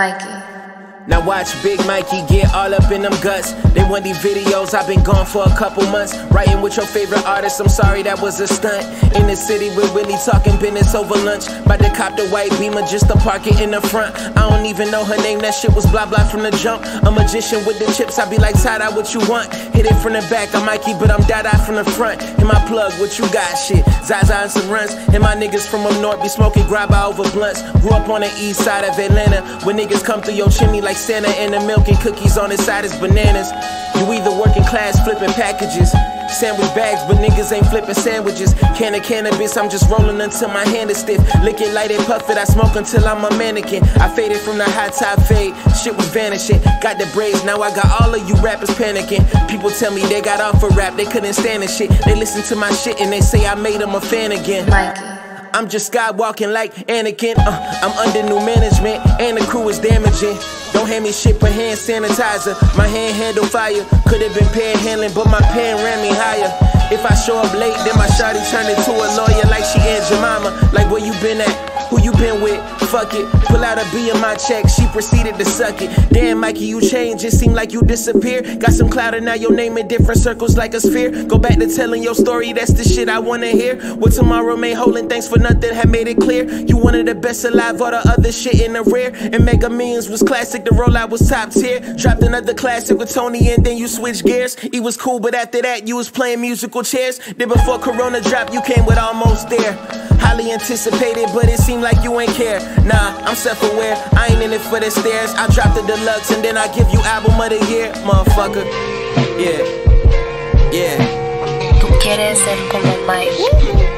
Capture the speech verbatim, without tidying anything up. Mikey. Now watch Big Mikey get all up in them guts. They want these videos, I've been gone for a couple months. Writing with your favorite artist, I'm sorry that was a stunt. In the city, we're really talking business over lunch. About to cop the white Beamer just to park it in the front. I don't even know her name, that shit was blah blah from the jump. A magician with the chips, I be like, tie-dye, what you want? Hit it from the back, I'm Mikey, but I'm Dada from the front. In my plug, what you got, shit? Zaza and some runs. And my niggas from up north be smoking grabba over blunts. Grew up on the east side of Atlanta, when niggas come through your chimney like Like Santa and the milk and cookies on his side is bananas. You either working class flipping packages, sandwich bags, but niggas ain't flipping sandwiches. Can of cannabis, I'm just rolling until my hand is stiff. Lick it, light it, puff it, I smoke until I'm a mannequin. I faded from the high top fade, shit was vanishing. Got the braids, now I got all of you rappers panicking. People tell me they got off a rap, they couldn't stand the shit. They listen to my shit and they say I made them a fan again. Mikey. I'm just skywalking like Anakin. uh, I'm under new management and the crew is damaging. Don't hand me shit but hand sanitizer. My hand handle fire. Could've been panhandling but my pen ran me higher. If I show up late then my shawty turned into a lawyer like she Aunt Jemima. Like where you been at? Who you been with? Fuck it. Pull out a B in my check. She proceeded to suck it. Damn, Mikey, you changed. It seemed like you disappeared. Got some clout and now your name in different circles like a sphere. Go back to telling your story. That's the shit I wanna hear. Well, tomorrow may hold and thanks for nothing have made it clear. You one of the best alive. All the other shit in the rear. And Mega Millions was classic. The rollout was top tier. Dropped another classic with Tony and then you switched gears. It was cool, but after that you was playing musical chairs. Then before Corona dropped, you came with Almost There. Highly anticipated, but it seemed like you ain't care. Nah, I'm self-aware, I ain't in it for the stairs. I drop the deluxe and then I give you album of the year, motherfucker. Yeah, yeah. Tú quieres ser como Mike.